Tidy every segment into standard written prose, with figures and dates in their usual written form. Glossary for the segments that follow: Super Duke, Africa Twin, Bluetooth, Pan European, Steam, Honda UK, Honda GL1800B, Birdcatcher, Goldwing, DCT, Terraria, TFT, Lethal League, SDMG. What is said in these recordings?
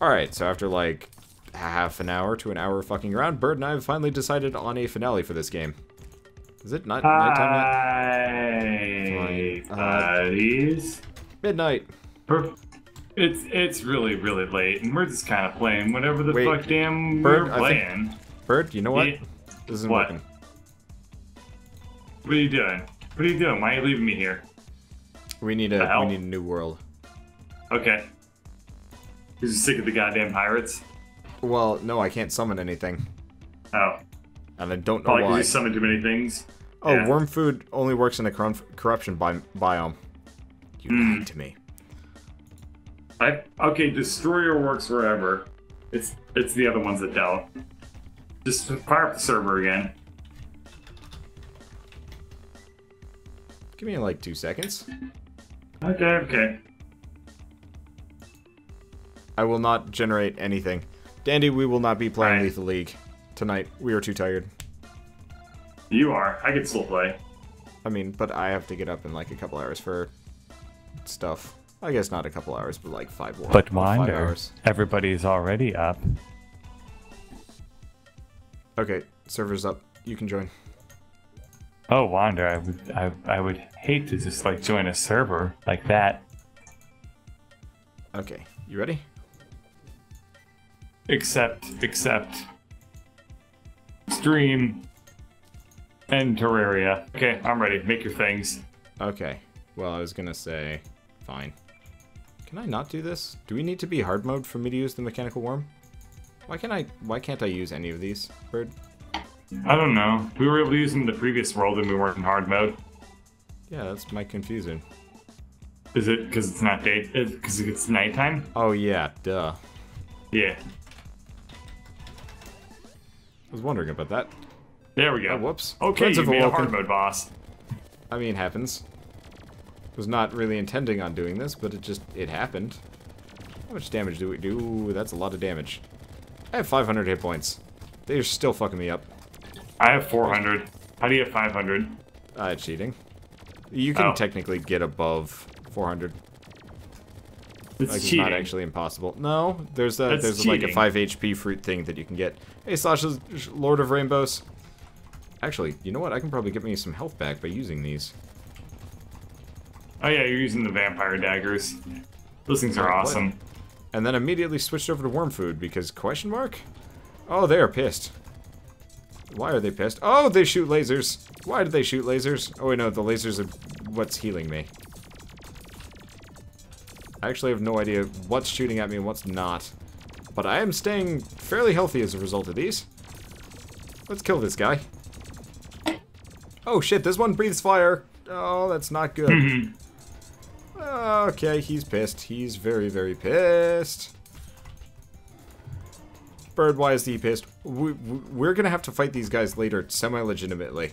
Alright, so after like half an hour to an hour of fucking around, Bird and I have finally decided on a finale for this game. Is it not nighttime yet? Buddies. Midnight. It's really, really late, and we're just kind of playing whatever the fuck damn we're playing. Bird, you know what? Yeah. This isn't working. What are you doing? What are you doing? Why are you leaving me here? We need a new world. Okay. You're sick of the goddamn pirates? Well, no, I can't summon anything. Oh. And I don't know why. Probably because you summon too many things. Oh, yeah. Worm food only works in the corruption biome. You lied to me. Okay, Destroyer works wherever. It's the other ones that don't. Just fire up the server again. Give me like 2 seconds. Okay, okay. I will not generate anything. Dandy, we will not be playing Lethal League tonight. We are too tired. You are. I can still play. I mean, but I have to get up in like a couple hours for stuff. I guess not a couple hours, but like 5 hours. But mind you, everybody's already up. Okay, server's up. You can join. Oh, Wander, I would hate to just like join a server like that. Okay, you ready? Except stream and Terraria. Okay, I'm ready. Make your things. Okay. Well, I was gonna say, fine. Can I not do this? Do we need to be hard mode for me to use the mechanical worm? Why can't I use any of these, Bird? I don't know. We were able to use them in the previous world and we weren't in hard mode. Yeah, that's my confusion. Is it because it's not day? Because it's nighttime? Oh yeah, duh. Yeah. I was wondering about that. There we go. Oh, whoops. Okay, you made a hard mode boss. I mean, happens. Was not really intending on doing this, but it happened. How much damage do we do? That's a lot of damage. I have 500 hit points. They are still fucking me up. I have 400. How do you have 500? Cheating. You can technically get above 400. It's like, cheating. It's not actually impossible. No, there's like a 5 HP fruit thing that you can get. Hey, Sasha's Lord of Rainbows. Actually, you know what? I can probably get me some health back by using these. Oh yeah, you're using the vampire daggers. Those things are awesome. Play. And then immediately switched over to worm food because question mark? Oh, they are pissed. Why are they pissed? Oh, they shoot lasers. Why do they shoot lasers? Oh, wait, no, the lasers are what's healing me. I actually have no idea what's shooting at me and what's not. But I am staying fairly healthy as a result of these. Let's kill this guy. Oh, shit, this one breathes fire. Oh, that's not good. Okay, he's pissed. He's very, very pissed. Bird, why is he pissed? We're gonna have to fight these guys later, semi-legitimately.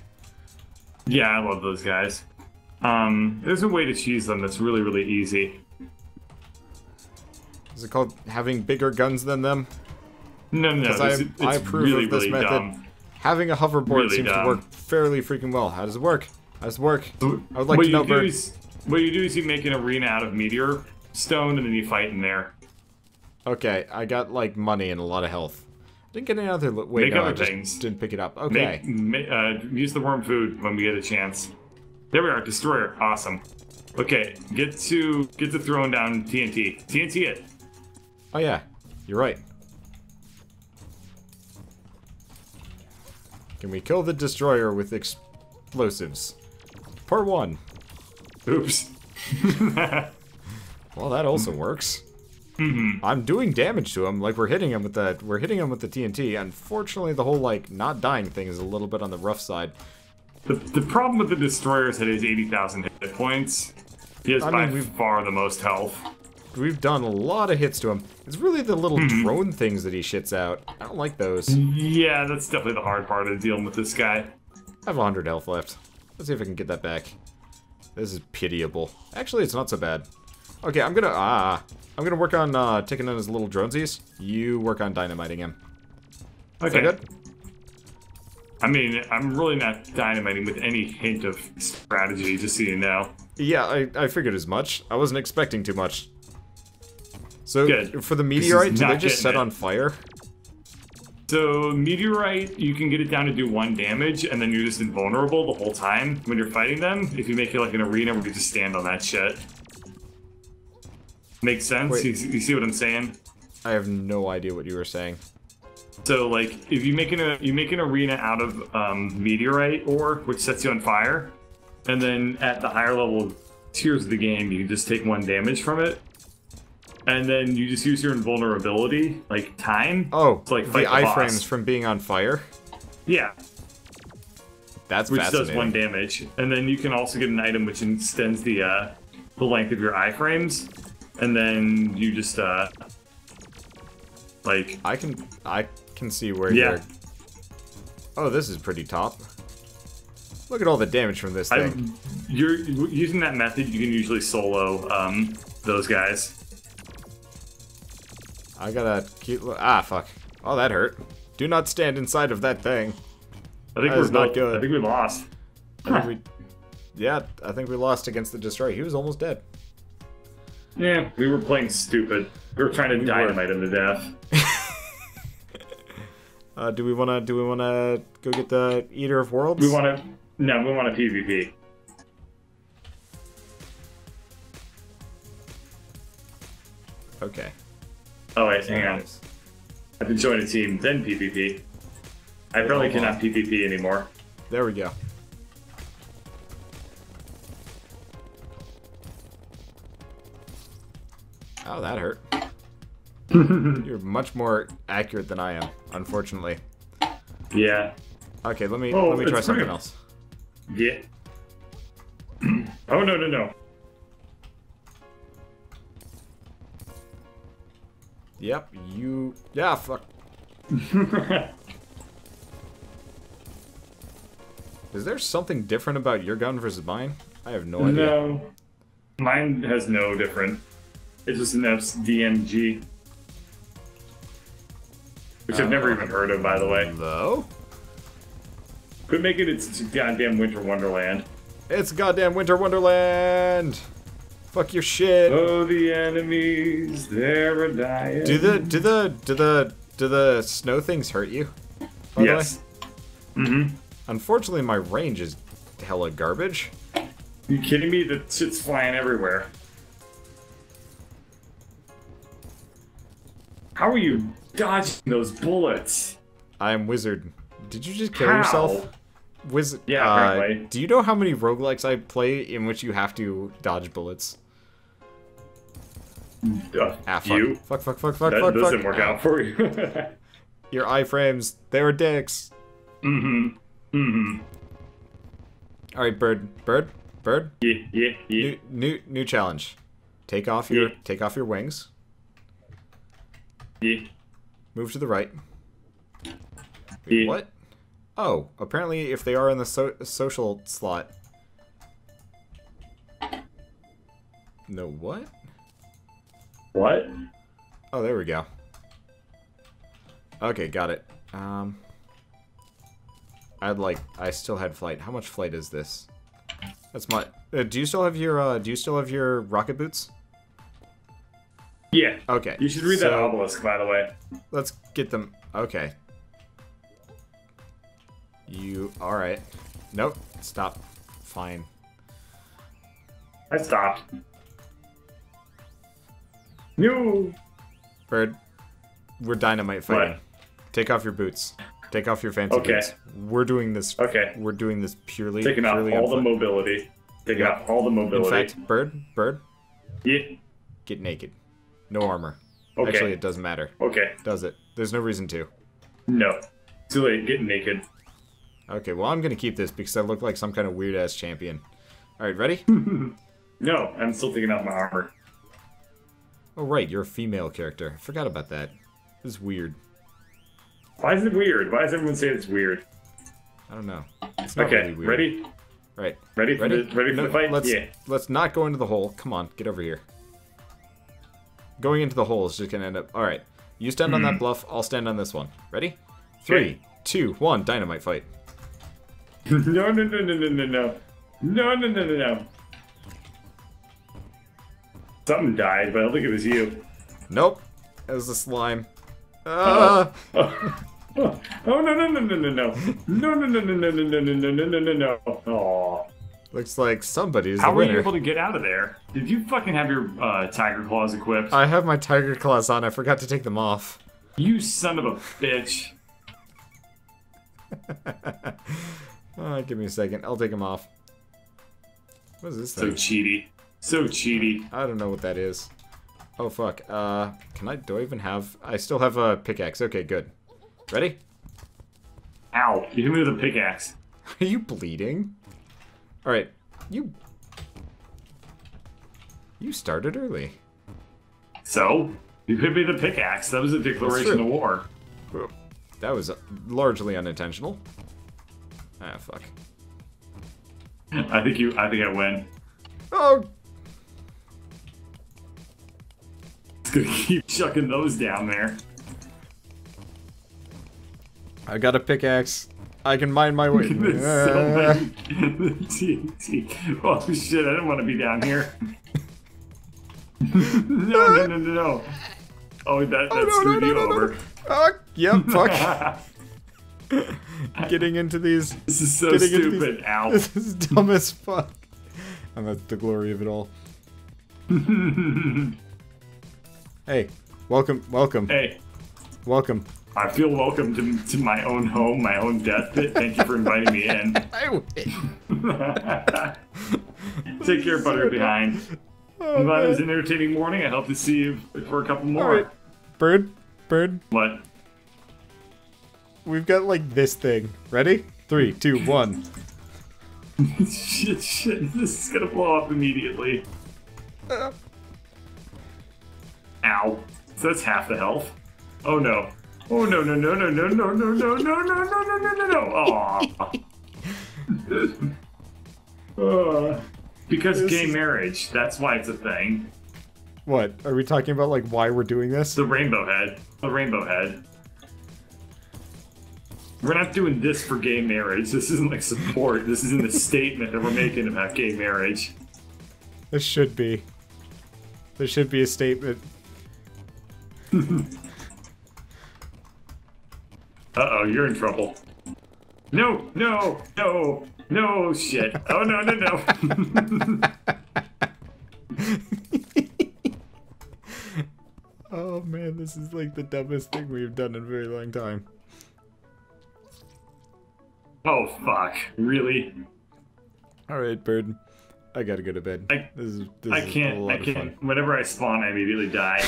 Yeah, I love those guys. There's a way to cheese them that's really, really easy. Is it called having bigger guns than them? No, I approve really, of this really method. Dumb. Having a hoverboard really seems to work fairly freaking well. How does it work? I would like to know, Bird. What you do is you make an arena out of meteor stone, and then you fight in there. Okay, I got, like, money and a lot of health. Didn't get any other... Wait, no, I just didn't pick it up. Okay. Use the worm food when we get a chance. There we are, Destroyer. Awesome. Okay, get to throwing down TNT. TNT it. Oh, yeah. You're right. Can we kill the Destroyer with explosives? Part one. Oops. Well, that also works. I'm doing damage to him, like we're hitting him with the TNT. Unfortunately, the whole like not dying thing is a little bit on the rough side. The problem with the Destroyer is that he has 80,000 hit points. He has by far the most health. We've done a lot of hits to him. It's really the little drone things that he shits out. I don't like those. Yeah, that's definitely the hard part of dealing with this guy. I have 100 health left. Let's see if I can get that back. This is pitiable. Actually, it's not so bad. Okay, I'm gonna work on taking on his little dronesies. You work on dynamiting him. Okay. Is that good? I mean, I'm really not dynamiting with any hint of strategy, just so you know. Yeah, I figured as much. I wasn't expecting too much. So good. For the meteorite, do they just set on fire? So meteorite, you can get it down to do 1 damage, and then you're just invulnerable the whole time when you're fighting them. If you make it like an arena where you just stand on that shit. Makes sense? You see what I'm saying? I have no idea what you were saying. So like, if you make an arena out of meteorite ore, which sets you on fire, and then at the higher level tiers of the game, you just take 1 damage from it. And then you just use your invulnerability, like time. Oh, to, like, fight the iframes from being on fire. Yeah, that's which does 1 damage, and then you can also get an item which extends the length of your iframes, and then you just like I can see where you're. Oh, this is pretty top. Look at all the damage from this thing. You're using that method. You can usually solo those guys. I gotta keep... Ah, fuck. Oh, that hurt. Do not stand inside of that thing. I think we're not good. I think we lost. Huh. Yeah, I think we lost against the Destroyer. He was almost dead. Yeah, we were playing stupid. We were trying to dynamite him to death. Do we wanna go get the Eater of Worlds? No, we wanna PvP. Okay. Oh wait, hang on. I can join a team, then PvP. I probably cannot PvP anymore. There we go. Oh, that hurt. You're much more accurate than I am, unfortunately. Yeah. Okay, let me try something else. Yeah. Oh no no no. Yep, yeah, fuck. Is there something different about your gun versus mine? I have no idea. No. Mine has no different. It's just an SDMG. Which I've never even heard of, by the way. Though? Could make it its goddamn Winter Wonderland. It's goddamn Winter Wonderland! Fuck your shit. Oh, the enemies, they're a-dying. Do the snow things hurt you? Yes. Mm-hmm. Unfortunately, my range is hella garbage. You kidding me? That shit's flying everywhere. How are you dodging those bullets? I'm wizard. Did you just kill yourself? Wizard. Yeah, apparently. Do you know how many roguelikes I play in which you have to dodge bullets? You? Fuck, that doesn't work out for you. Your iframes, they were dicks. Mm-hmm. Mm-hmm. Alright, bird? Yeah. New challenge. Take off your wings. Yeah. Move to the right. Yeah. What? Oh, apparently if they are in the social slot. No, what? What? Oh, there we go. Okay, got it. I still had flight. How much flight is this? That's my. Do you still have your? Do you still have your rocket boots? Yeah. Okay. You should read that obelisk, by the way. Let's get them. Okay. You all right? Nope. Stop. Fine. I stopped. No! Bird, we're dynamite fighting. What? Take off your boots. Take off your fancy boots. We're doing this. Okay. We're doing this purely. Taking off all the mobility. Taking off all the mobility. In fact, bird. Yeah. Get naked. No armor. Okay. Actually, it doesn't matter. Okay. Does it? There's no reason to. No. Too late. Get naked. Okay. Well, I'm gonna keep this because I look like some kind of weird ass champion. All right. Ready? No, I'm still taking off my armor. Oh, right, you're a female character. I forgot about that. This is weird. Why is it weird? Why does everyone say it's weird? I don't know. It's not really weird. Ready? Right. Ready for the fight? Let's not go into the hole. Come on, get over here. Going into the hole is just going to end up... Alright, you stand on that bluff, I'll stand on this one. Ready? 3, 2, 1, dynamite fight. No. Something died, but I don't think it was you. Nope. It was a slime. Oh no no no no no no no no no no no no no no no no no. Looks like somebody's the winner. How were you able to get out of there? Did you fucking have your tiger claws equipped? I have my tiger claws on. I forgot to take them off. You son of a bitch. Give me a second. I'll take them off. What is this thing? So cheaty. So cheaty. I don't know what that is. Oh fuck. Can I? Do I even have? I still have a pickaxe. Okay, good. Ready? Ow! You hit me with a pickaxe. Are you bleeding? All right. You started early. So you hit me with a pickaxe. That was a declaration of war. That was largely unintentional. Ah, fuck. I think I win. Oh. It's gonna keep chucking those down there. I got a pickaxe. I can mine my way. There's so many TNT. Oh shit! I didn't want to be down here. No, no, no, no, no. Oh, that screwed you over. Oh, yep. Fuck. Getting into these. This is so stupid. Ow. This is dumb as fuck. And that's the glory of it all. Hey, welcome, welcome. Hey, welcome. I feel welcome to my own home, my own death pit. Thank you for inviting me in. I win. Take care, Butterbehind. Oh, I'm glad it was an entertaining morning. I hope to see you for a couple more. Right. Bird. What? We've got like this thing. Ready? 3, 2, 1. Shit. This is gonna blow up immediately. Ow. So that's half the health. Oh no. Oh no no no no no no no no no no no no no no no. Aww. Because gay marriage, that's why it's a thing. What? Are we talking about like why we're doing this? The rainbow head. The rainbow head. We're not doing this for gay marriage. This isn't like support. This isn't a statement that we're making about gay marriage. This should be. There should be a statement. Uh-oh, you're in trouble. No, no, no, no, shit. Oh, no, no, no. Oh, man, this is like the dumbest thing we've done in a very long time. Oh, fuck. Really? All right, Bird. I gotta go to bed. This is a lot of fun. Whenever I spawn, I immediately die.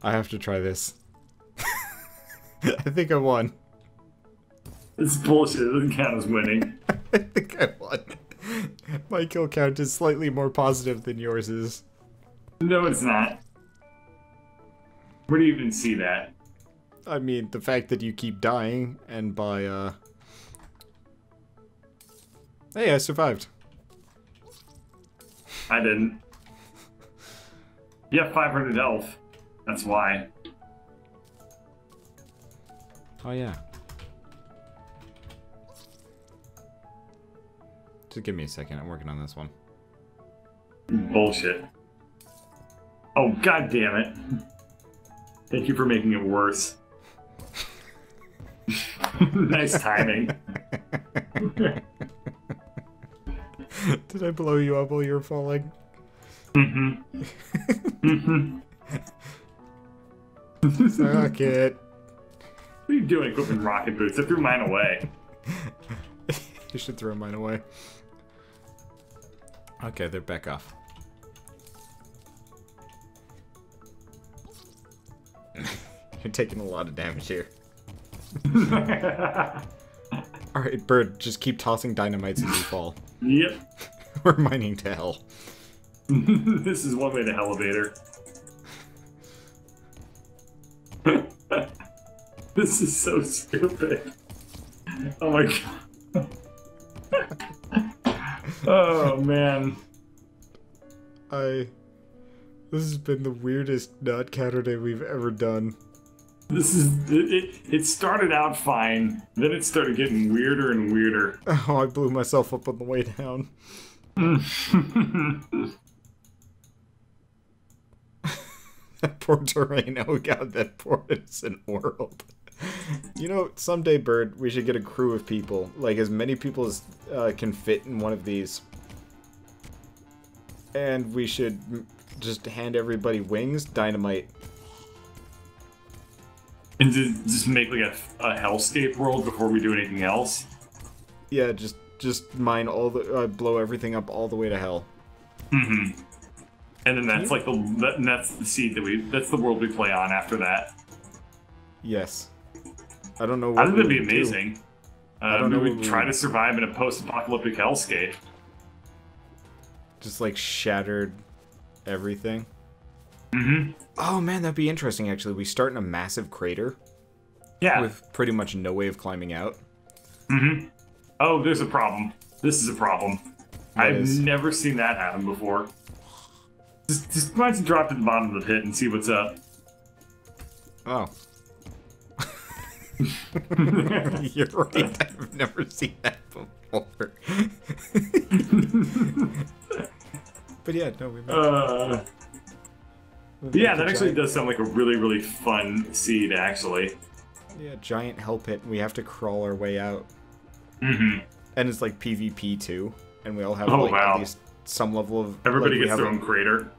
I have to try this. I think I won. It's bullshit. It doesn't count as winning. I think I won. My kill count is slightly more positive than yours is. No, it's not. Where do you even see that? I mean, the fact that you keep dying, and by, Hey, I survived. I didn't. You have 500 health. That's why. Oh, yeah. Just give me a second. I'm working on this one. Bullshit. Oh, god damn it. Thank you for making it worse. Nice timing. Did I blow you up while you were falling? Mm-hmm. Mm-hmm. Suck it. What are you doing equipping rocket boots? I threw mine away. You should throw mine away. Okay, they're back off. You're taking a lot of damage here. Alright, Bird, just keep tossing dynamites as you fall. Yep. We're mining to hell. This is one way to elevator. This is so stupid. Oh my god. Oh man. This has been the weirdest Not Counter Day we've ever done. This is it started out fine, then it started getting weirder and weirder. Oh, I blew myself up on the way down. Poor Torino. God, that poor innocent world. You know, someday, Bird, we should get a crew of people. Like, as many people as can fit in one of these. And we should just hand everybody wings, dynamite. And just make, like, a hellscape world before we do anything else? Yeah, just mine all the... blow everything up all the way to hell. Mm-hmm. And then that's, like, that's the seed that we... That's the world we play on after that. Yes. I don't know what I think that'd be amazing. We try to survive in a post-apocalyptic hellscape. Just, like, shattered everything. Mm-hmm. Oh, man, that'd be interesting, actually. We start in a massive crater. Yeah. With pretty much no way of climbing out. Mm-hmm. Oh, there's a problem. This is a problem. I've never seen that happen before. Just try to drop to the bottom of the pit and see what's up. Oh. You're right. I've never seen that before. But yeah, no, we yeah, that actually does sound like a really, really fun seed, actually. Yeah, giant hell pit. We have to crawl our way out. Mm-hmm. And it's like PvP too, and we all have like at least some level of. Everybody like, gets their own crater.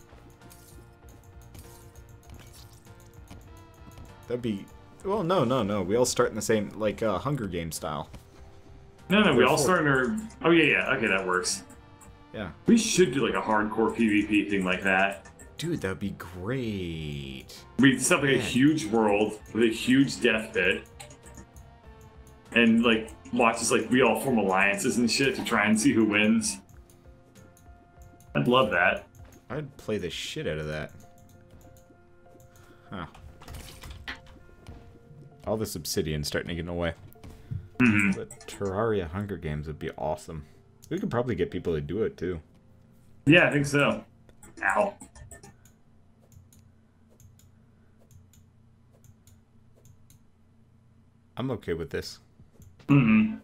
That'd be. Well, no, no, no. We all start in the same, like, Hunger Games style. No, no, we all start in our... Oh, yeah, yeah. Okay, that works. Yeah. We should do, like, a hardcore PvP thing like that. Dude, that'd be great. We'd set up, like, a huge world with a huge death pit. And, like, watch us, like, we all form alliances and shit to try and see who wins. I'd love that. I'd play the shit out of that. Huh. All this obsidian starting to get in the way. Mm-hmm. But Terraria Hunger Games would be awesome. We could probably get people to do it too. Yeah, I think so. Ow. I'm okay with this. Mm-hmm.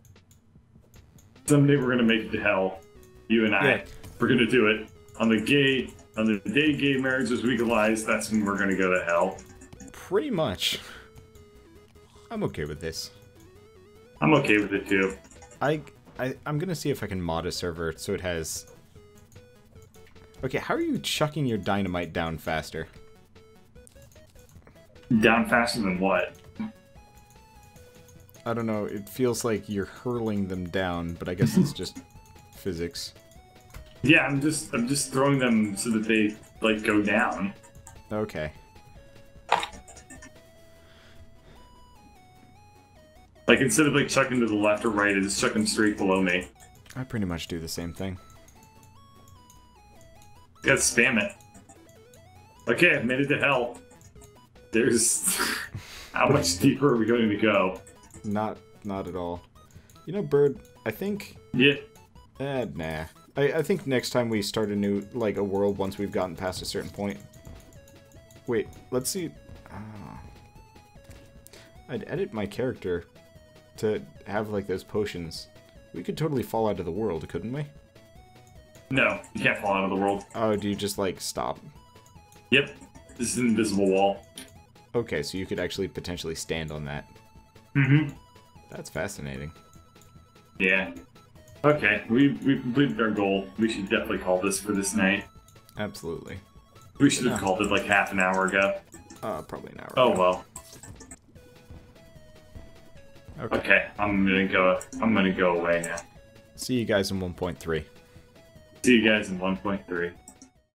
Someday we're gonna make it to hell. You and I. Yeah. We're gonna do it. On the day gay marriage was legalized, that's when we're gonna go to hell. Pretty much. I'm okay with this. I'm okay with it too. I'm gonna see if I can mod a server so it has. Okay, how are you chucking your dynamite down faster? Down faster than what? I don't know. It feels like you're hurling them down, but I guess it's just physics. Yeah, I'm just throwing them so that they like go down. Okay. Like, instead of, like, chucking to the left or right, I just chuck them straight below me. I pretty much do the same thing. You gotta spam it. Okay, I've made it to hell. There's... How much deeper are we going to go? Not at all. You know, Bird, I think... Yeah. Nah. I think next time we start a new, like, a world once we've gotten past a certain point. Wait, let's see... I'd edit my character... to have, like, those potions. We could totally fall out of the world, couldn't we? No, you can't fall out of the world. Oh, do you just, like, stop? Yep. This is an invisible wall. Okay, so you could actually potentially stand on that. Mm-hmm. That's fascinating. Yeah. Okay, we completed our goal. We should definitely call this for this night. Absolutely. We should have called it, like, half an hour ago. Probably an hour ago. Oh, well. Okay, I'm gonna go away now. See you guys in 1.3. See you guys in 1.3.